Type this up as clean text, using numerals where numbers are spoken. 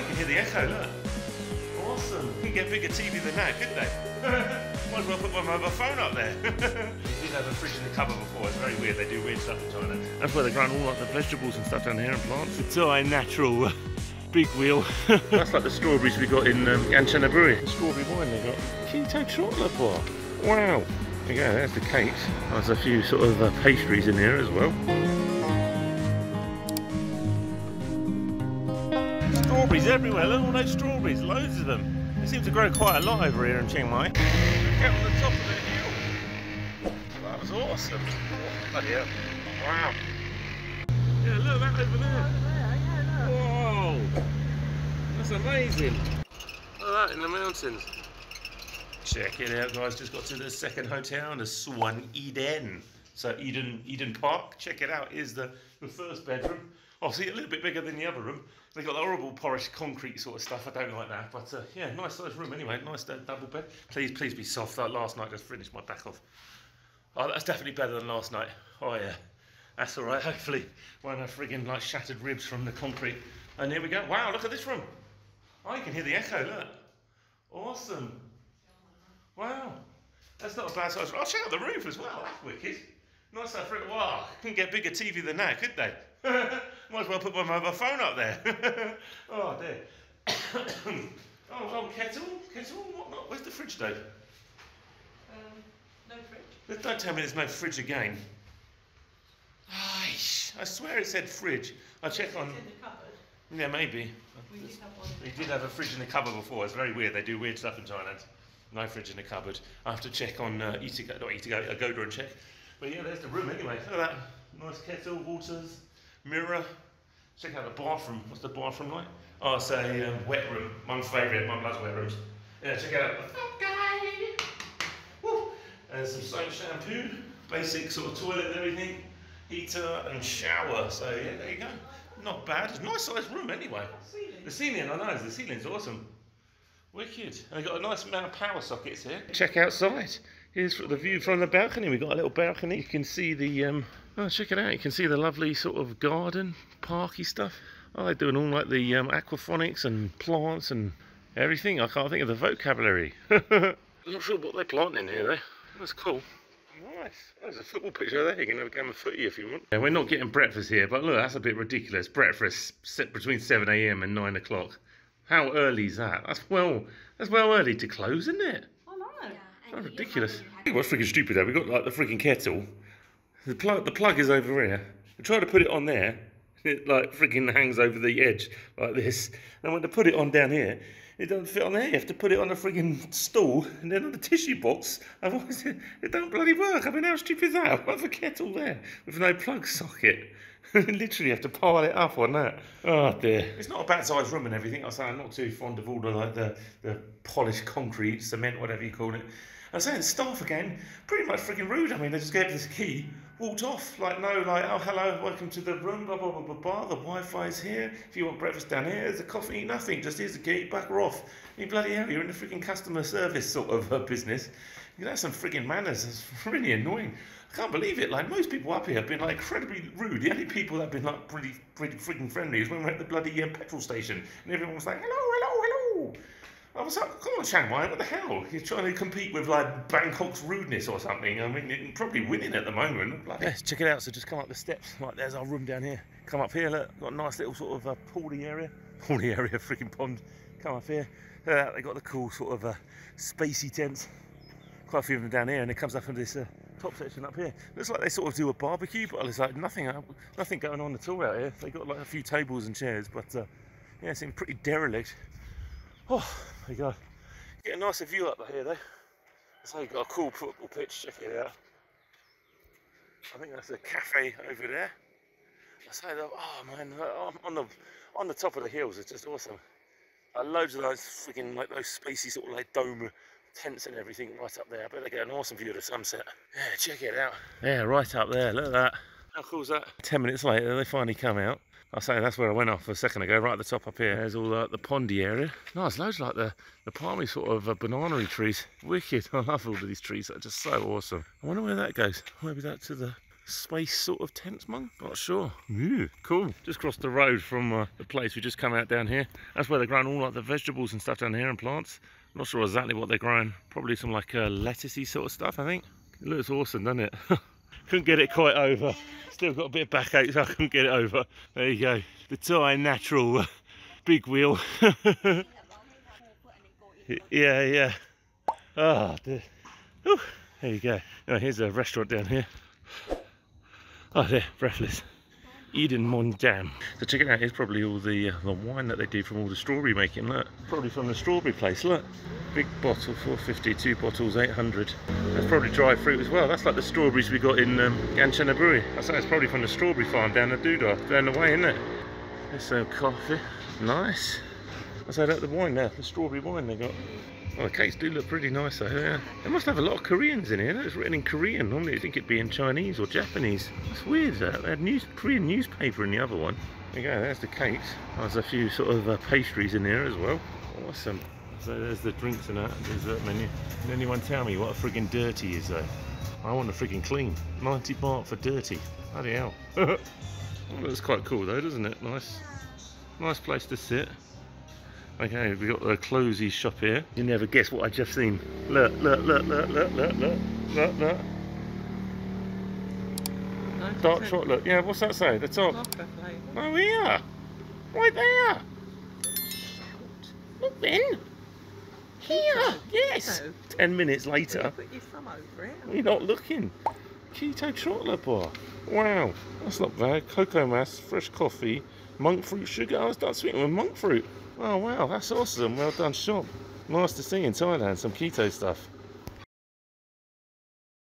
you can hear the echo, look. Awesome. You can get bigger TV than that, couldn't they? Might as well put my mobile phone up there. You did have a fridge in the cupboard before. It's very weird. They do weird stuff in China. That's where they're growing all like the vegetables and stuff down here and plants. It's all a natural big wheel. That's like the strawberries we got in Kanchanaburi. Strawberry wine they got. Keto chocolate bar. Wow. There you go, there's the cakes. There's a few sort of pastries in here as well. Strawberries everywhere, look at all those strawberries, loads of them. They seem to grow quite a lot over here in Chiang Mai. Look at the top of the hill. That was awesome. Bloody hell. Wow. Yeah, look, that over there. Whoa. That's amazing. Look at that in the mountains. Check it out, guys. Just got to the second hotel in the Suan Eden. So Eden Park. Check it out. Here's the first bedroom. Obviously a little bit bigger than the other room. They've got the horrible porous concrete sort of stuff. I don't like that. But yeah, nice size room anyway. Nice double bed. Please be soft. Like last night just finished my back off. Oh, that's definitely better than last night. Oh yeah, that's all right. Hopefully won't have friggin' like shattered ribs from the concrete. And here we go. Wow, look at this room. Oh, you can hear the echo. Look, awesome. Wow, that's not a bad size. Oh, check out the roof as well. That's wicked. Nice that fruit. Wow, couldn't get bigger TV than that, could they? Might as well put my mobile phone up there. Oh dear. Oh, kettle, and whatnot. Where's the fridge though? No fridge. Don't tell me there's no fridge again. I swear it said fridge. I'll check on. It's in the cupboard. Yeah, maybe. We did have a fridge in the cupboard before. It's very weird. They do weird stuff in Thailand. No fridge in the cupboard. I have to check on Agoda and check. But yeah, there's the room anyway. Look at that. Nice kettle, waters, mirror. Check out the bathroom. What's the bathroom like? Oh, it's a wet room. Mum's favourite. Mum loves wet rooms. Yeah, check out the guy. Woo! And some soap, shampoo, basic sort of toilet and everything. Heater and shower. So yeah, there you go. Not bad. It's a nice sized room anyway. The ceiling, I know. The ceiling's awesome. Wicked. And they've got a nice amount of power sockets here. Check outside. Here's the view from the balcony. We've got a little balcony. You can see the, oh, check it out. You can see the lovely sort of garden, parky stuff. Oh, they're doing all like the aquaphonics and plants and everything. I can't think of the vocabulary. I'm not sure what they're planting here though. That's cool. Nice. There's a football picture there. You can have a game of footy if you want. Yeah, we're not getting breakfast here, but look, that's a bit ridiculous. Breakfast set between 7 AM and 9 o'clock. How early is that? That's well early to close, isn't it? I know. Yeah, that's ridiculous. What's freaking stupid though? We got like the freaking kettle. The plug is over here. We try to put it on there. It like freaking hangs over the edge like this. And when to put it on down here, it doesn't fit on there. You have to put it on a freaking stool and then on the tissue box. Otherwise, it don't bloody work. I mean, how stupid is that? What's a kettle there with no plug socket? Literally have to pile it up on that. Oh dear. It's not a bad sized room and everything. I say I'm not too fond of all the like the polished concrete, cement, whatever you call it. I say the staff again, pretty much freaking rude. I mean, they just gave us a key, walked off like no, like oh hello, welcome to the room, blah blah blah blah blah. The Wi-Fi's here. If you want breakfast down here, there's a coffee, nothing. Just here's the key, back or off. You bloody hell, you're in the freaking customer service sort of business. You know, some freaking manners. It's really annoying. I can't believe it. Like most people up here have been like incredibly rude. The only people that have been like pretty freaking friendly is when we're at the bloody petrol station and everyone was like hello, hello, hello. I was like, come on, Chiang Mai, what the hell? You're trying to compete with like Bangkok's rudeness or something. I mean, you're probably winning at the moment. Bloody. Yeah, check it out. So just come up the steps. Like there's our room down here. Come up here. Look, got a nice little sort of pool-y area. Pool-y area, freaking pond. Come up here. They got the cool sort of spacey tents. Quite a few of them down here, and it comes up into this top section up here. Looks like they sort of do a barbecue, but there's like nothing going on at all out here. They got like a few tables and chairs, but yeah, it seems pretty derelict. Oh my god, get a nicer view up here though. So you've got a cool football pitch. Check it out. I think that's a cafe over there. I say that. Oh man, on the top of the hills is just awesome. Loads of those freaking like those spacey sort of like dome tents and everything right up there. I bet they get an awesome view of the sunset. Yeah, check it out. Yeah, right up there. Look at that. How cool is that? 10 minutes later, they finally come out. I say that's where I went off a second ago, right at the top up here. There's all the pondy area. Nice, loads like the palmy sort of banana trees. Wicked. I love all of these trees. They're just so awesome. I wonder where that goes. Maybe that to the spice sort of tents, Mum? Not sure. Yeah, cool. Just crossed the road from the place we just come out down here. That's where they're growing all like the vegetables and stuff down here and plants. Not sure exactly what they're growing. Probably some like lettucey sort of stuff, I think. It looks awesome, doesn't it? Couldn't get it quite over. Still got a bit of backache, so I couldn't get it over. There you go. The Thai natural big wheel. Yeah. Oh, dear. Ooh, there you go. Anyway, here's a restaurant down here. Oh dear, breathless. Eden Mon Jam. So check it out, here's probably all the wine that they do from all the strawberry making, look. Probably from the strawberry place, look. Big bottle, 450, two bottles, 800. That's probably dry fruit as well. That's like the strawberries we got in Kanchanaburi. I think it's probably from the strawberry farm down the Duda, down the way, isn't it? There's some coffee, nice. I say that the wine now, the strawberry wine they got. Well, the cakes do look pretty nice though, yeah. They must have a lot of Koreans in here. It's written in Korean. Normally you'd think it'd be in Chinese or Japanese. It's weird that. They had Korean newspaper in the other one. There you go, there's the cakes. There's a few sort of pastries in here as well. Awesome. So there's the drinks and that dessert menu. Can anyone tell me what a friggin' dirty is though? I want a friggin' clean. 90 baht for dirty. Bloody hell. Well, that's quite cool though, doesn't it? Nice. Nice place to sit. Okay, we've got the clothes shop here. You never guess what I've just seen. Look, look, look, look, look, look, look, look, look. No, dark chocolate. Yeah, what's that say? The top. Oh, here. Right there. Look then. Here. Keto. Yes. Keto. 10 minutes later. You put your thumb over it. You're not looking. Keto chocolate bar. Wow. That's not bad. Cocoa mass, fresh coffee, monk fruit sugar. I was done sweetening with monk fruit. Oh wow, that's awesome, well done shop. Nice to see in Thailand, some keto stuff.